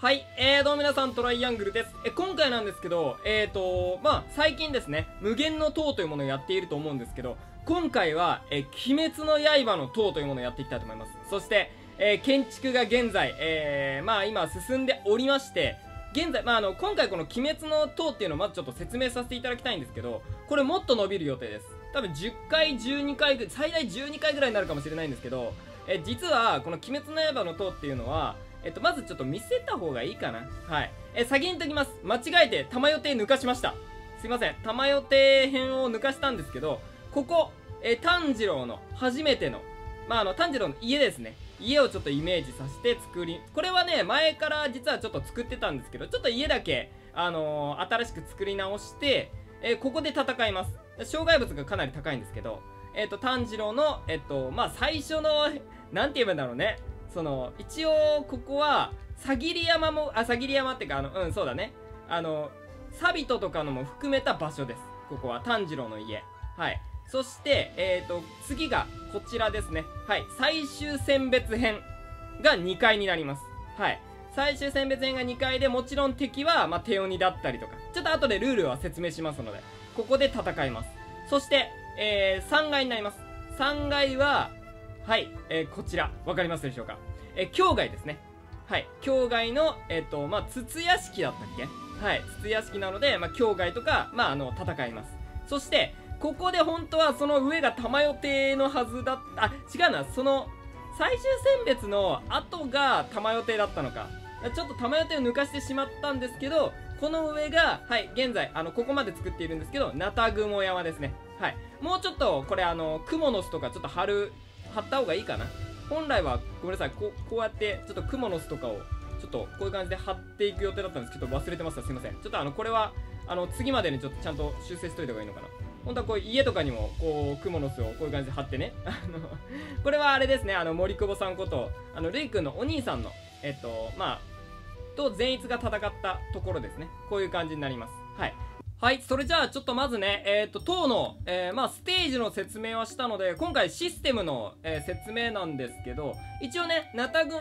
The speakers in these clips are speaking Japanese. はい、どうも皆さん、トライアングルです。今回なんですけど、最近ですね、無限の塔というものをやっていると思うんですけど、今回は、鬼滅の刃の塔というものをやっていきたいと思います。そして、建築が現在、今進んでおりまして、現在、今回この鬼滅の塔っていうのをまずちょっと説明させていただきたいんですけど、これもっと伸びる予定です。多分10回、12回、最大12回ぐらいになるかもしれないんですけど、実は、この鬼滅の刃の塔っていうのは、まずちょっと見せた方がいいかな。はい。先に言っときます。間違えて、玉よて抜かしました。すいません。玉よて編を抜かしたんですけど、ここ、炭治郎の初めての、炭治郎の家ですね。家をちょっとイメージさせてこれはね、前から実はちょっと作ってたんですけど、ちょっと家だけ、新しく作り直して、ここで戦います。障害物がかなり高いんですけど、炭治郎の、最初の、なんて言えばいいんだろうね。一応ここはサビトとかのも含めた場所です。ここは炭治郎の家。はい。そして次がこちらですね。はい。最終選別編が2階になります。はい。最終選別編が2階で、もちろん敵は、手鬼だったりとか、ちょっと後でルールは説明しますので、ここで戦います。そして、3階になります。3階ははい、こちら、わかりますでしょうか。境外ですね。はい、境外の、筒屋敷だったっけ。はい、筒屋敷なので、境外とか、戦います。そして、ここで本当はその上が玉よてのはずだった、違うな、最終選別の後が玉よてだったのか。ちょっと玉よてを抜かしてしまったんですけど、この上が、はい、現在、ここまで作っているんですけど、なたぐも山ですね。はい、もうちょっと、これ、クモの巣とかちょっと貼った方がいいかな。本来はごめんなさい、こうやってちょっとクモの巣とかをちょっとこういう感じで貼っていく予定だったんですけど、忘れてました。すいません。ちょっとこれは次までにちょっとちゃんと修正しといた方がいいのかな。本当はこう家とかにもこうクモの巣をこういう感じで貼ってねこれはあれですね、森久保さんことレイ君のお兄さんのと善逸が戦ったところですね。こういう感じになります。はい。はい、それじゃあちょっとまずね、塔の、ステージの説明はしたので、今回システムの、説明なんですけど、一応ね、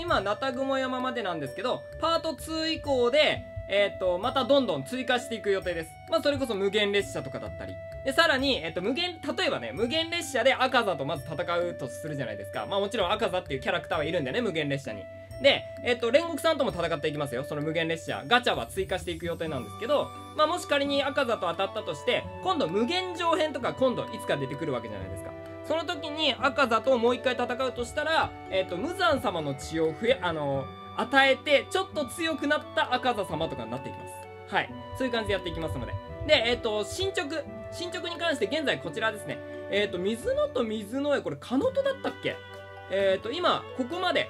今なたぐも山までなんですけど、パート2以降で、またどんどん追加していく予定です。それこそ無限列車とかだったり。で、さらに、例えばね、無限列車で赤座とまず戦うとするじゃないですか。もちろん赤座っていうキャラクターはいるんでね、無限列車に。で、煉獄さんとも戦っていきますよ。その無限列車。ガチャは追加していく予定なんですけど、もし仮に赤座と当たったとして、今度無限城編とか今度いつか出てくるわけじゃないですか。その時に赤座ともう一回戦うとしたら、無惨様の血を与えて、ちょっと強くなった赤座様とかになっていきます。はい。そういう感じでやっていきますので。で、進捗に関して現在こちらですね。水野と水野へ、これ、カノトだったっけ。今、ここまで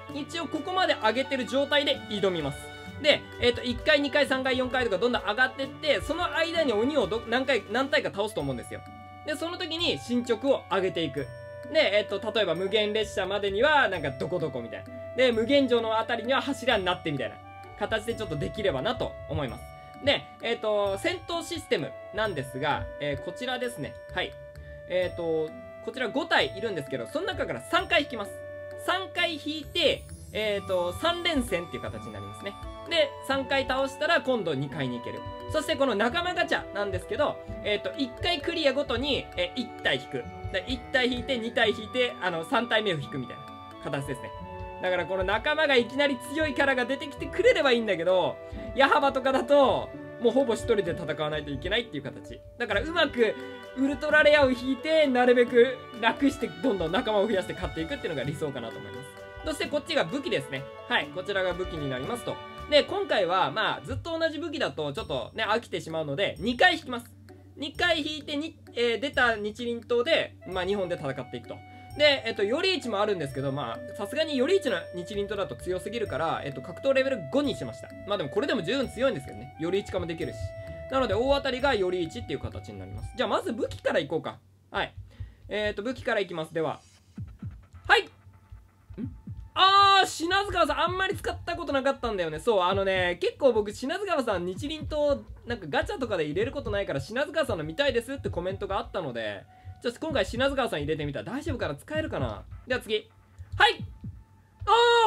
上げてる状態で挑みます。で、1回、2回、3回、4回とかどんどん上がってって、その間に鬼を何体か倒すと思うんですよ。で、その時に進捗を上げていく。で、例えば無限列車までには、どこどこみたいな。で、無限城のあたりには柱になってみたいな形でちょっとできればなと思います。で、戦闘システムなんですが、こちらですね。はい。こちら5体いるんですけど、その中から3回引きます。3回引いて、3連戦っていう形になりますね。で、3回倒したら今度2回に行ける。そしてこの仲間ガチャなんですけど、1回クリアごとに、1体引く。1体引いて、2体引いて、3体目を引くみたいな形ですね。だからこの仲間がいきなり強いキャラが出てきてくれればいいんだけど、矢幅とかだと、もうほぼ一人で戦わないといけないっていう形。だからうまくウルトラレアを引いて、なるべく楽してどんどん仲間を増やして勝っていくっていうのが理想かなと思います。そしてこっちが武器ですね。はい、こちらが武器になりますと。で、今回はずっと同じ武器だとちょっとね、飽きてしまうので、2回引きます。2回引いて出た日輪刀で、2本で戦っていくと。で、より1もあるんですけど、さすがにより1の日輪刀だと強すぎるから、格闘レベル5にしました。でもこれでも十分強いんですけどね。より1化もできるし。なので、大当たりがより1っていう形になります。じゃあ、まず武器からいこうか。はい。武器からいきます。では。はい！品津川さん、あんまり使ったことなかったんだよね。そう、結構僕、品津川さん、日輪刀、ガチャとかで入れることないから、品津川さんの見たいですってコメントがあったので、ちょっと今回、品津川さん入れてみた。大丈夫かな？使えるかな？では次。はい！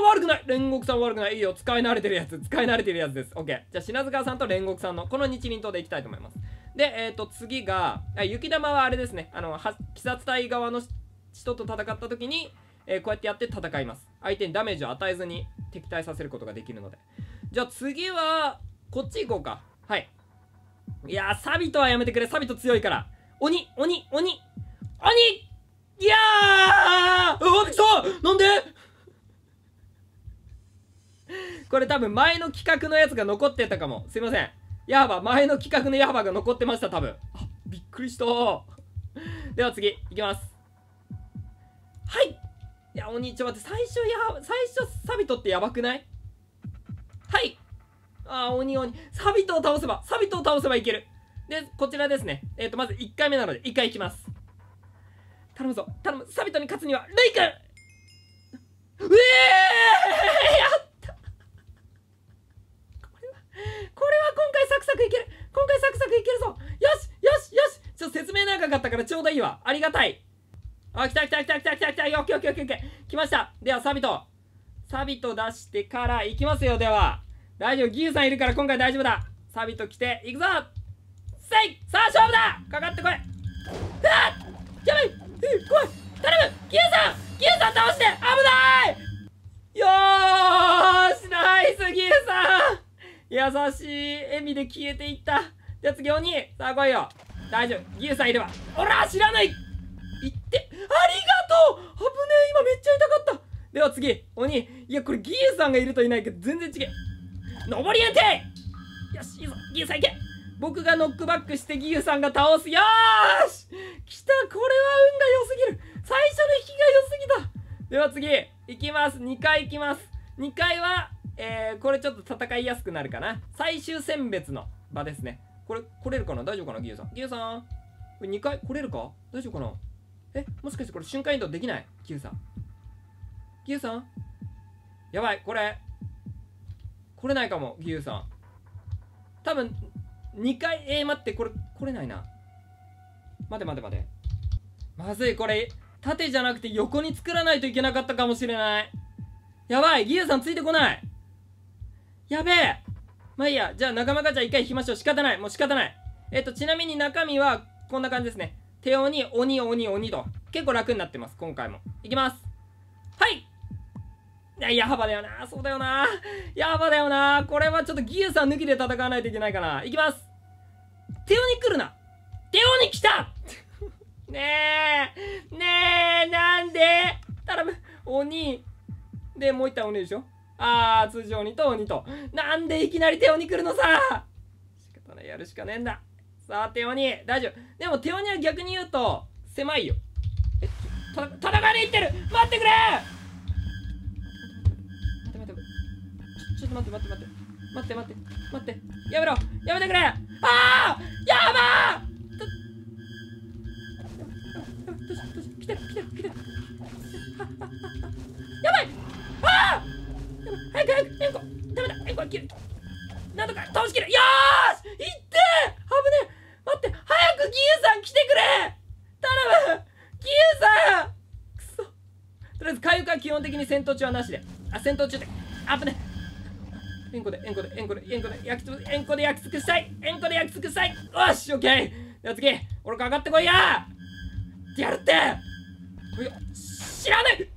悪くない。煉獄さん悪くない。いいよ。使い慣れてるやつ。使い慣れてるやつです。オッケー。じゃあ、品塚さんと煉獄さんの、この日輪刀でいきたいと思います。で、次が、雪玉はあれですね。鬼殺隊側の人と戦った時に、こうやってやって戦います。相手にダメージを与えずに敵対させることができるので。じゃあ、次は、こっち行こうか。はい。いやー、サビトはやめてくれ。サビト強いから。鬼いやーうわ、来たなんでこれ多分前の企画のやつが残ってたかも。すいません。ヤーバ、前の企画のヤーバが残ってました、多分。あ、びっくりしたー。では次、いきます。はいいや、鬼、ちょっと待って、最初サビトってやばくない？はいあー、鬼。サビトを倒せば、いける。で、こちらですね。まず1回目なので、1回いきます。頼むぞ、頼む、サビトに勝つには、レイ君！やったこれは今回サクサクいけるぞよしちょっと説明長かったからちょうどいいわ。ありがたい。あ、来たよきよきよきよき来ました。では、サビト出してからいきますよ、では。大丈夫、ギユさんいるから今回大丈夫だ。サビト来て、いくぞせいさあ、勝負だかかってこい。やばい怖い頼むギユさん倒して危ないよーしナイスギユさん優しい笑みで消えていった。じゃあ次鬼さあ来いよ大丈夫ギユさんいればおら知らない行ってありがとう危ねえ今めっちゃ痛かった。では次鬼いやこれギユさんがいるといないけど全然違う登りやってよしいいぞギユさんいけ僕がノックバックしてギユさんが倒すよーし来たこれは運が良すぎる最初の引きが良すぎた。では次いきます2回いきます2回は、これちょっと戦いやすくなるかな最終選別の場ですね。これ来れるかな大丈夫かなギユさんこれ2回来れるか大丈夫かなもしかしてこれ瞬間移動できないギユさんやばいこれ来れないかもギユさん多分2回待ってこれ来れないな待てまずいこれ縦じゃなくて横に作らないといけなかったかもしれないやばいギユさんついてこないやべえまあいいやじゃあ仲間ガチャ1回引きましょう仕方ないちなみに中身はこんな感じですね手鬼鬼と結構楽になってます今回もいきますはいやばだよなこれはちょっとギユさん抜きで戦わないといけないかないきます手鬼来るな手鬼来たねえなんで頼む鬼でもう一体鬼でしょあー通常鬼と鬼となんでいきなり手鬼来るのさ仕方ないやるしかねえんださあ手鬼大丈夫でも手鬼は逆に言うと狭いよ戦いに行ってる待ってくれ待ってやめてくれああやばー来てるやばいああ早くダメだ切るなんとか倒しきるよーし行って危ねえ待って早くギユさん来てくれ頼むギユさんくそとりあえず回復は基本的に戦闘中はなしで戦闘中で危ねえ円弧で焼き尽くしたいよしオッケーじゃあ次俺かかってこいやってやるってこれ知らない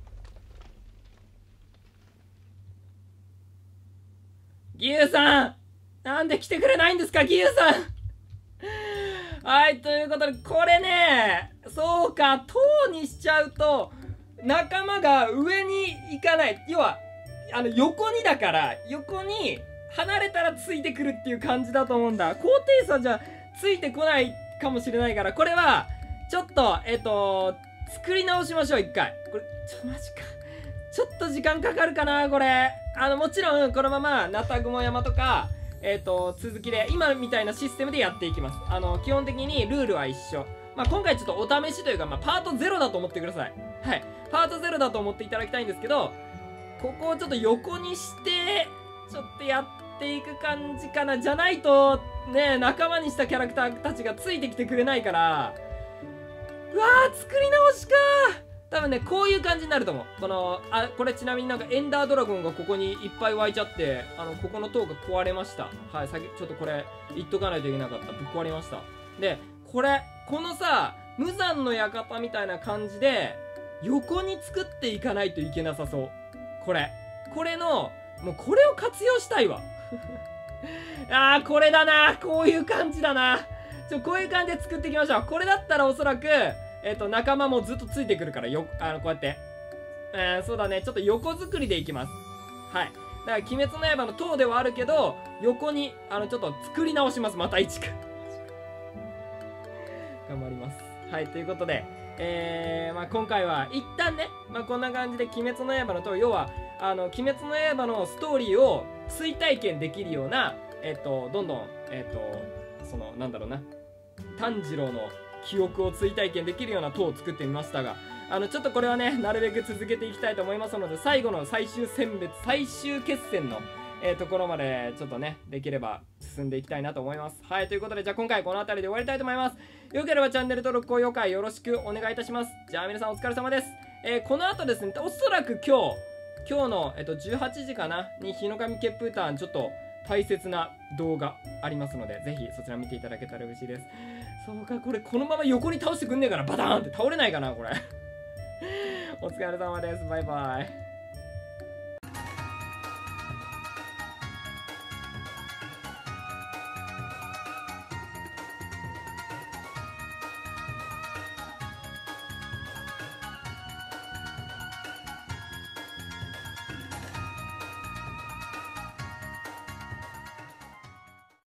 ギユさんなんで来てくれないんですかギユさんはいということでこれねそうか塔にしちゃうと仲間が上に行かない要は横にだから横に離れたらついてくるっていう感じだと思うんだ高低差じゃついてこないかもしれないからこれはちょっと作り直しましょう一回これマジかちょっと時間かかるかなこれもちろんこのままナタグモ山とか続きで今みたいなシステムでやっていきます基本的にルールは一緒今回ちょっとお試しというか、パート0だと思ってくださいはいパート0だと思っていただきたいんですけどここをちょっと横にしてちょっとやっていく感じかなじゃないとね仲間にしたキャラクターたちがついてきてくれないからうわー作り直しか多分ね、こういう感じになると思う。この、あ、これちなみになんかエンダードラゴンがここにいっぱい湧いちゃって、ここの塔が壊れました。はい、先、ちょっとこれ、言っとかないといけなかった。ぶっ壊れました。で、これ、このさ、無惨の館みたいな感じで、横に作っていかないといけなさそう。これ。これの、もうこれを活用したいわ。あー、これだな。こういう感じだな。こういう感じで作っていきましょう。これだったらおそらく、仲間もずっとついてくるから、こうやって。そうだね。ちょっと横作りでいきます。はい。だから、鬼滅の刃の塔ではあるけど、横に、ちょっと作り直します。また一から。頑張ります。はい。ということで、まあ今回は、一旦ね、まあこんな感じで、鬼滅の刃の塔、要は、鬼滅の刃のストーリーを追体験できるような、どんどん、その、なんだろうな、炭治郎の記憶を追体験できるような塔を作ってみましたが、ちょっとこれはね、なるべく続けていきたいと思いますので、最後の最終決戦の、ところまで、ちょっとね、できれば進んでいきたいなと思います。はい、ということで、じゃあ今回この辺りで終わりたいと思います。よければチャンネル登録、高評価よろしくお願いいたします。じゃあ皆さんお疲れ様です。この後ですね、おそらく今日の、18時かな、に日の神決風譚、ちょっと、大切な動画ありますので、ぜひそちら見ていただけたら嬉しいです。そうか、これこのまま横に倒してくんねえかな。バターンって倒れないかな、これ。お疲れ様です。バイバイ。